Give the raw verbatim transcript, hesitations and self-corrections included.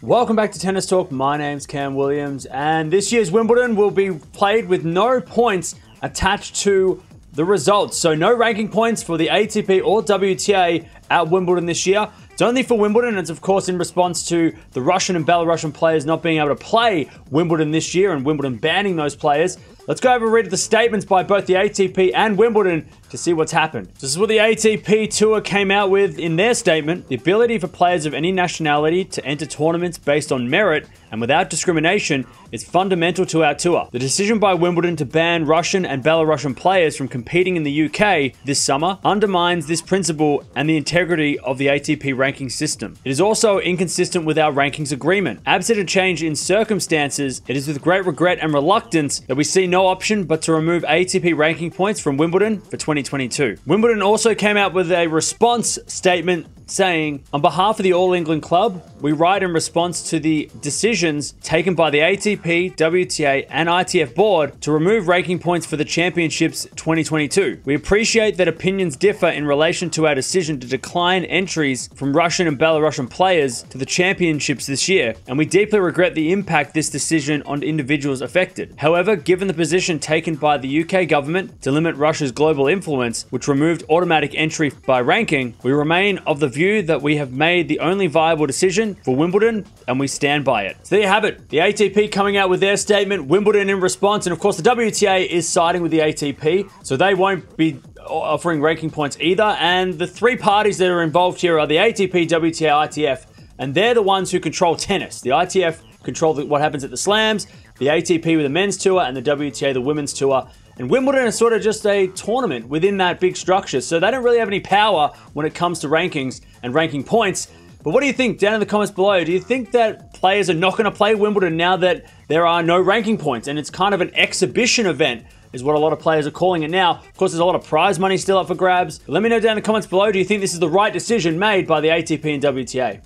Welcome back to Tennis Talk. My name's Cam Williams, and this year's Wimbledon will be played with no points attached to the results. So no ranking points for the A T P or W T A at Wimbledon this year. It's only for Wimbledon, and it's of course in response to the Russian and Belarusian players not being able to play Wimbledon this year and Wimbledon banning those players. Let's go over and read the statements by both the A T P and Wimbledon to see what's happened. This is what the A T P Tour came out with in their statement. The ability for players of any nationality to enter tournaments based on merit and without discrimination is fundamental to our tour. The decision by Wimbledon to ban Russian and Belarusian players from competing in the U K this summer undermines this principle and the integrity of the A T P ranking system. It is also inconsistent with our rankings agreement. Absent a change in circumstances, it is with great regret and reluctance that we see no option but to remove A T P ranking points from Wimbledon for twenty twenty-two. Wimbledon also came out with a response statement saying, on behalf of the All England Club, we write in response to the decisions taken by the A T P, W T A and I T F board to remove ranking points for the championships twenty twenty-two. We appreciate that opinions differ in relation to our decision to decline entries from Russian and Belarusian players to the championships this year, and we deeply regret the impact this decision on individuals affected. However, given the position taken by the U K government to limit Russia's global influence, which removed automatic entry by ranking, we remain of the view that we have made the only viable decision for Wimbledon, and we stand by it. So there you have it. The A T P coming out with their statement, Wimbledon in response, and of course the W T A is siding with the A T P, so they won't be offering ranking points either. And the three parties that are involved here are the A T P, W T A, I T F, and they're the ones who control tennis. The I T F control what happens at the slams, the A T P with the men's tour, and the W T A the women's tour. And Wimbledon is sort of just a tournament within that big structure, so they don't really have any power when it comes to rankings and ranking points. But what do you think down in the comments below? Do you think that players are not going to play Wimbledon now that there are no ranking points and it's kind of an exhibition event is what a lot of players are calling it now? Of course, there's a lot of prize money still up for grabs. But let me know down in the comments below, do you think this is the right decision made by the A T P and W T A?